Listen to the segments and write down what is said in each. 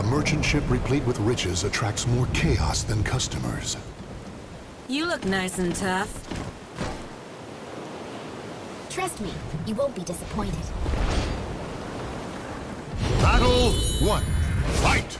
A merchant ship replete with riches attracts more chaos than customers. You look nice and tough. Trust me, you won't be disappointed. Battle 1. Fight!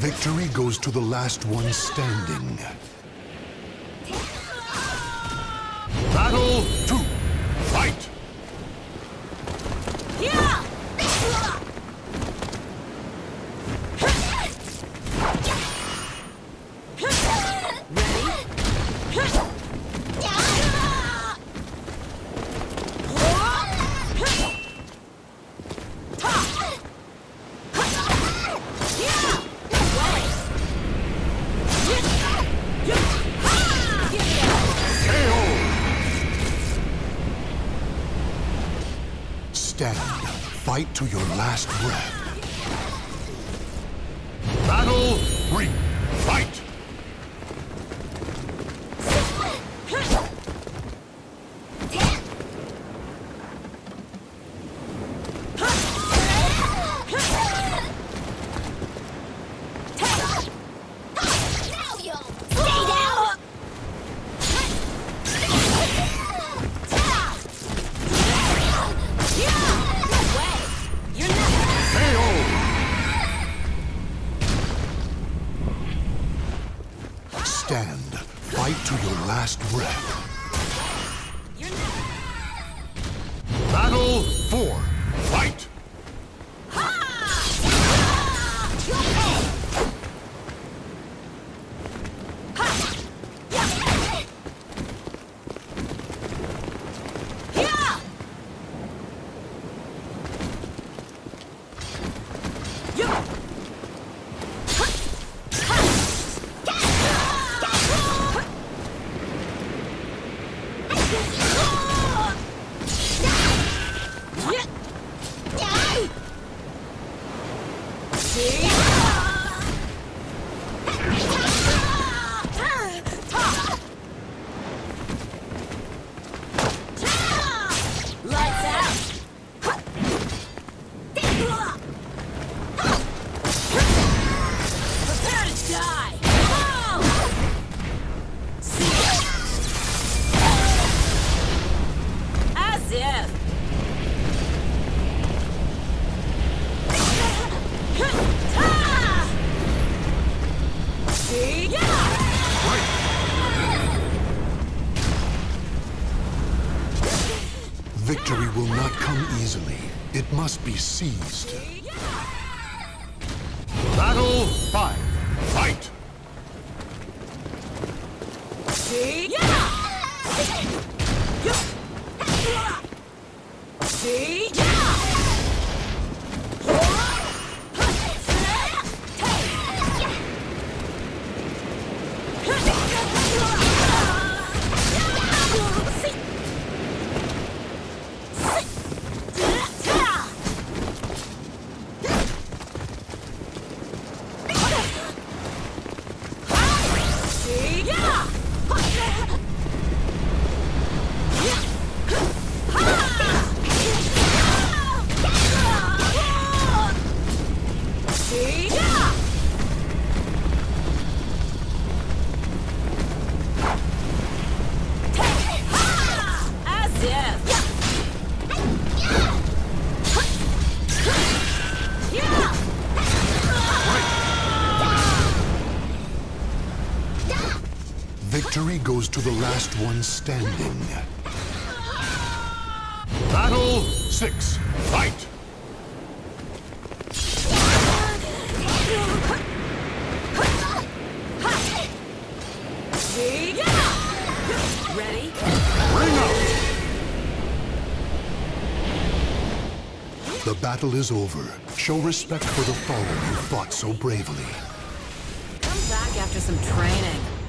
Victory goes to the last one standing. Battle 2. Fight! Stand. Fight to your last breath. Battle 3. Fight! Stand. Fight to your last breath. You're not... Battle 4. Fight! Victory will not come easily. It must be seized. Battle 5. Fight! Victory goes to the last one standing. Battle 6. Fight! Ready? Bring up! The battle is over. Show respect for the fallen who fought so bravely. Come back after some training.